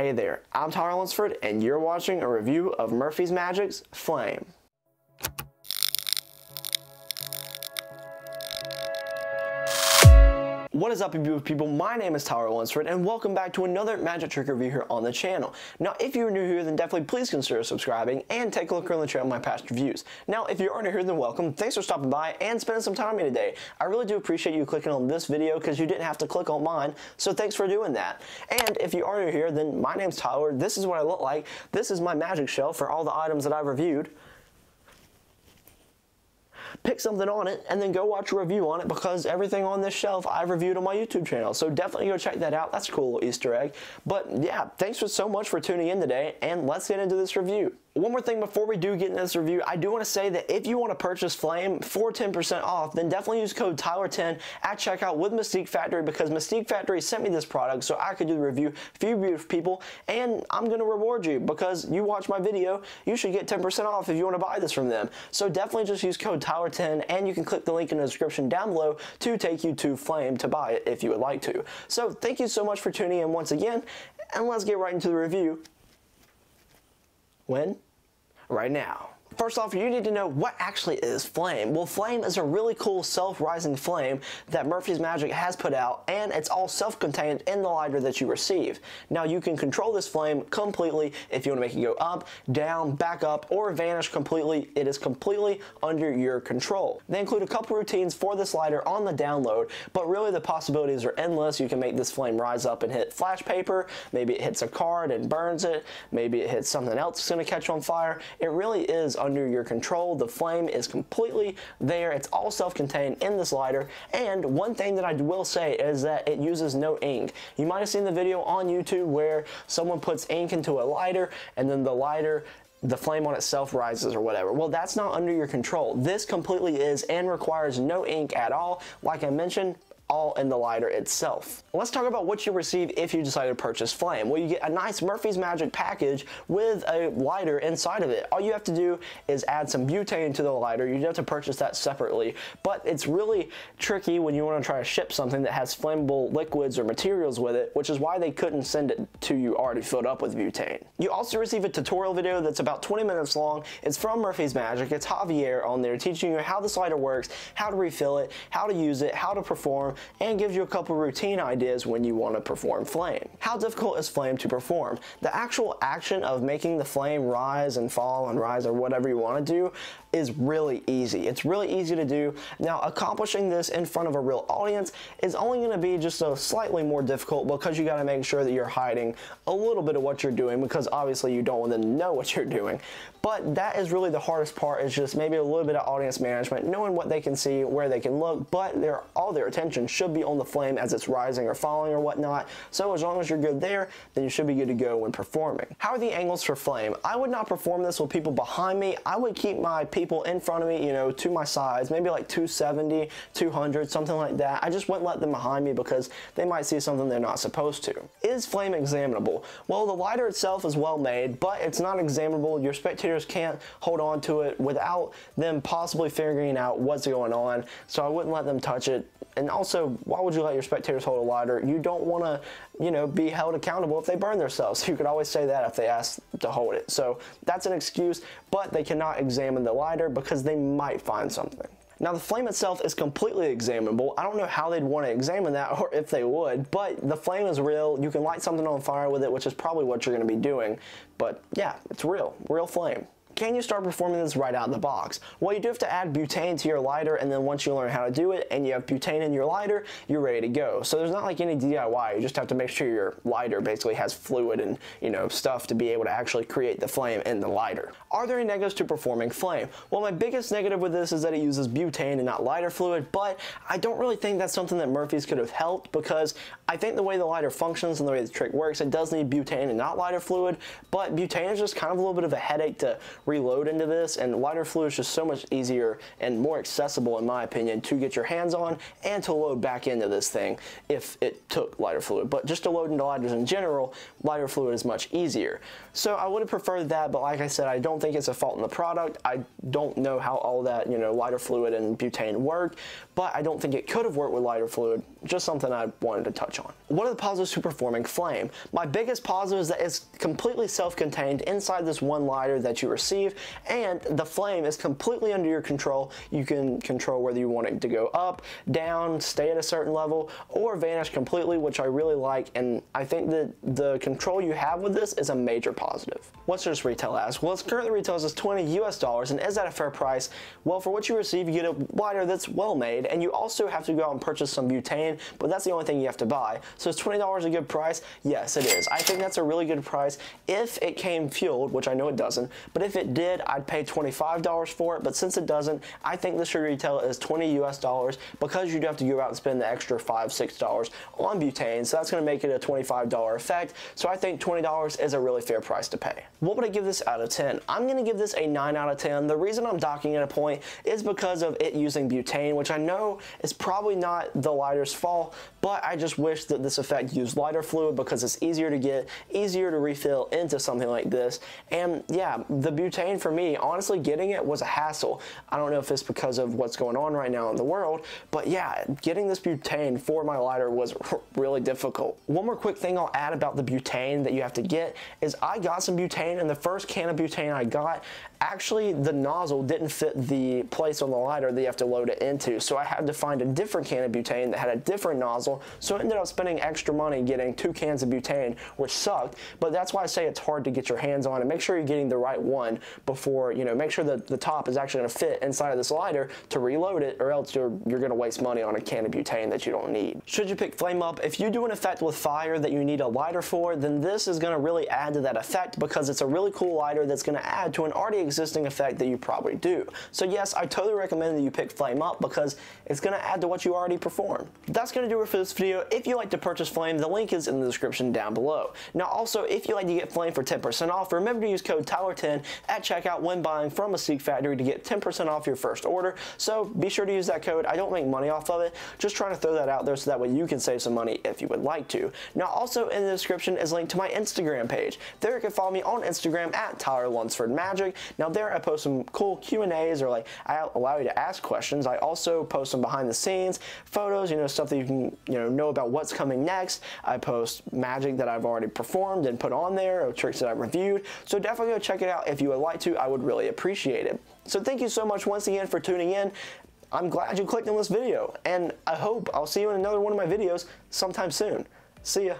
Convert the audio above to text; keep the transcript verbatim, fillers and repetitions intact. Hey there, I'm Tyler Lunsford, and you're watching a review of Murphy's Magic's Flame. What is up, you beautiful people? My name is Tyler Lunsford, and welcome back to another magic trick review here on the channel. Now, if you're new here, then definitely please consider subscribing and take a look around the channel at my past reviews. Now, if you are new here, then welcome. Thanks for stopping by and spending some time with me today. I really do appreciate you clicking on this video because you didn't have to click on mine, so thanks for doing that. And if you are new here, then my name's Tyler. This is what I look like. This is my magic shelf for all the items that I've reviewed. Pick something on it and then go watch a review on it, because everything on this shelf I've reviewed on my YouTube channel, so definitely go check that out. That's a cool little Easter egg. But yeah, thanks for so much for tuning in today, and let's get into this review. One more thing before we do get into this review, I do want to say that if you want to purchase Flame for ten percent off, then definitely use code Tyler ten at checkout with Mystique Factory, because Mystique Factory sent me this product so I could do the review for you beautiful people, and I'm going to reward you because you watch my video. You should get ten percent off if you want to buy this from them. So definitely just use code Tyler ten, and you can click the link in the description down below to take you to Flame to buy it if you would like to. So thank you so much for tuning in once again, and let's get right into the review. When? Right now. First off, you need to know what actually is Flame. Well, Flame is a really cool self-rising flame that Murphy's Magic has put out, and it's all self-contained in the lighter that you receive. Now, you can control this flame completely if you want to make it go up, down, back up, or vanish completely. It is completely under your control. They include a couple routines for this lighter on the download, but really the possibilities are endless. You can make this flame rise up and hit flash paper. Maybe it hits a card and burns it. Maybe it hits something else that's going to catch on fire. It really is under your control. The flame is completely there. It's all self-contained in this lighter. And one thing that I will say is that it uses no ink. You might have seen the video on YouTube where someone puts ink into a lighter, and then the lighter, the flame on itself rises or whatever. Well, that's not under your control. This completely is, and requires no ink at all. Like I mentioned, all in the lighter itself. Let's talk about what you receive if you decide to purchase Flame. Well, you get a nice Murphy's Magic package with a lighter inside of it. All you have to do is add some butane to the lighter. You have to purchase that separately, but it's really tricky when you want to try to ship something that has flammable liquids or materials with it, which is why they couldn't send it to you already filled up with butane. You also receive a tutorial video that's about twenty minutes long. It's from Murphy's Magic. It's Javier on there teaching you how this lighter works, how to refill it, how to use it, how to perform, and gives you a couple routine ideas when you want to perform Flame. How difficult is Flame to perform? The actual action of making the flame rise and fall and rise, or whatever you want to do, is really easy. It's really easy to do. Now, accomplishing this in front of a real audience is only going to be just a slightly more difficult, because you got to make sure that you're hiding a little bit of what you're doing, because obviously you don't want them to know what you're doing. But that is really the hardest part, is just maybe a little bit of audience management, knowing what they can see, where they can look, but they're, all their attention should be on the flame as it's rising or falling or whatnot. So as long as you're good there, then you should be good to go when performing. How are the angles for Flame? I would not perform this with people behind me. I would keep my people in front of me, you know, to my sides, maybe like two seventy, two hundred, something like that. I just wouldn't let them behind me because they might see something they're not supposed to. Is Flame examinable? Well, the lighter itself is well made, but it's not examinable. Your spectators can't hold on to it without them possibly figuring out what's going on, so I wouldn't let them touch it. And also, why would you let your spectators hold a lighter? You don't want to, you know, be held accountable if they burn themselves. You could always say that if they ask to hold it. So that's an excuse, but they cannot examine the lighter because they might find something. Now, the flame itself is completely examinable. I don't know how they'd want to examine that, or if they would, but the flame is real. You can light something on fire with it, which is probably what you're going to be doing. But yeah, it's real, real flame. Can you start performing this right out of the box? Well, you do have to add butane to your lighter, and then once you learn how to do it and you have butane in your lighter, you're ready to go. So there's not like any D I Y. You just have to make sure your lighter basically has fluid and, you know, stuff to be able to actually create the flame in the lighter. Are there any negatives to performing Flame? Well, my biggest negative with this is that it uses butane and not lighter fluid, but I don't really think that's something that Murphy's could have helped, because I think the way the lighter functions and the way the trick works, it does need butane and not lighter fluid, but butane is just kind of a little bit of a headache to reload into this, and lighter fluid is just so much easier and more accessible, in my opinion, to get your hands on and to load back into this thing if it took lighter fluid. But just to load into lighters in general, lighter fluid is much easier. So I would have preferred that, but like I said, I don't think it's a fault in the product. I don't know how all that, you know, lighter fluid and butane worked, but I don't think it could have worked with lighter fluid. Just something I wanted to touch on. What are the positives to performing Flame? My biggest positive is that it's completely self-contained inside this one lighter that you receive, and the flame is completely under your control. You can control whether you want it to go up, down, stay at a certain level, or vanish completely, which I really like, and I think that the control you have with this is a major positive. What's this retail as? Well, it's currently retails as twenty U S dollars, and is that a fair price? Well, for what you receive, you get a lighter that's well made, and you also have to go out and purchase some butane, but that's the only thing you have to buy. So is twenty dollars a good price? Yes, it is. I think that's a really good price if it came fueled, which I know it doesn't, but if it did, I'd pay twenty-five dollars for it, but since it doesn't, I think this should retail as twenty U S dollars because you'd have to go out and spend the extra five, six dollars on butane, so that's going to make it a twenty-five dollar effect, so I think twenty dollars is a really fair price to pay. What would I give this out of ten? I'm going to give this a nine out of ten. The reason I'm docking it a point is because of it using butane, which I know is probably not the lighter's fault, but I just wish that this effect used lighter fluid because it's easier to get, easier to refill into something like this. And yeah, the butane for me, honestly, getting it was a hassle. I don't know if it's because of what's going on right now in the world, but yeah, getting this butane for my lighter was really difficult. One more quick thing I'll add about the butane that you have to get is I got some butane, and the first can of butane I got, actually the nozzle didn't fit the place on the lighter that you have to load it into, so I had to find a different can of butane that had a different nozzle, so I ended up spending extra money getting two cans of butane, which sucked, but that's why I say it's hard to get your hands on, and make sure you're getting the right one before, you know, make sure that the top is actually going to fit inside of this lighter to reload it, or else you're, you're going to waste money on a can of butane that you don't need. Should you pick Flame up? If you do an effect with fire that you need a lighter for, then this is going to really add to that effect because it's a really cool lighter that's going to add to an already existing effect that you probably do. So yes, I totally recommend that you pick Flame up because it's going to add to what you already perform. That's going to do it for this video. If you like to purchase Flame, the link is in the description down below. Now also, if you like to get Flame for ten percent off, remember to use code Tyler ten at checkout when buying from Mystique Factory to get ten percent off your first order. So be sure to use that code. I don't make money off of it, just trying to throw that out there so that way you can save some money if you would like to. Now also in the description is a link to my Instagram page. There you can follow me on Instagram at Tyler Lunsford Magic. Now there I post some cool Q and A's, or like I allow you to ask questions. I also post some behind the scenes photos, you know, stuff that you can, you know, know about what's coming next. I post magic that I've already performed and put on there, or tricks that I've reviewed. So definitely go check it out if you would like to. I would really appreciate it. So thank you so much once again for tuning in. I'm glad you clicked on this video, and I hope I'll see you in another one of my videos sometime soon. See ya.